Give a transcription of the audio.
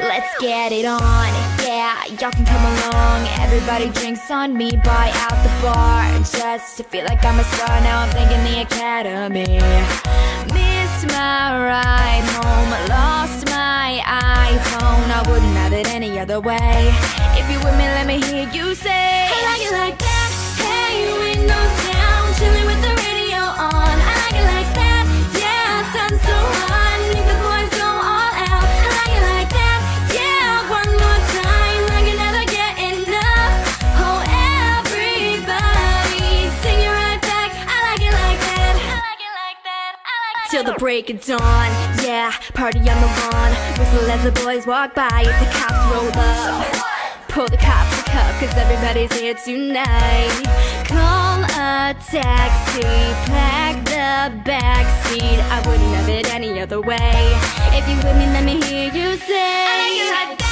Let's get it on, yeah, y'all can come along. Everybody drinks on me, buy out the bar, just to feel like I'm a star. Now I'm thinking the academy. Missed my ride home, lost my iPhone. I wouldn't have it any other way. If you with me, let me hear you say, I like it like that, hey, windows down, chilling with the radio on. I like it like that, yeah, sun's so hot, leave the boys go all out. I like it like that, yeah, one more time, I can never get enough. Oh, everybody, sing it right back. I like it like that, I like it like that, I like it. Till the break of dawn, yeah, party on the lawn. Whistle as the boys walk by, if the cops roll up, pull the cops a cup, cause everybody's here tonight. Call a taxi, pack the backseat. I wouldn't have it any other way. If you with me, let me hear you say, I like it like that.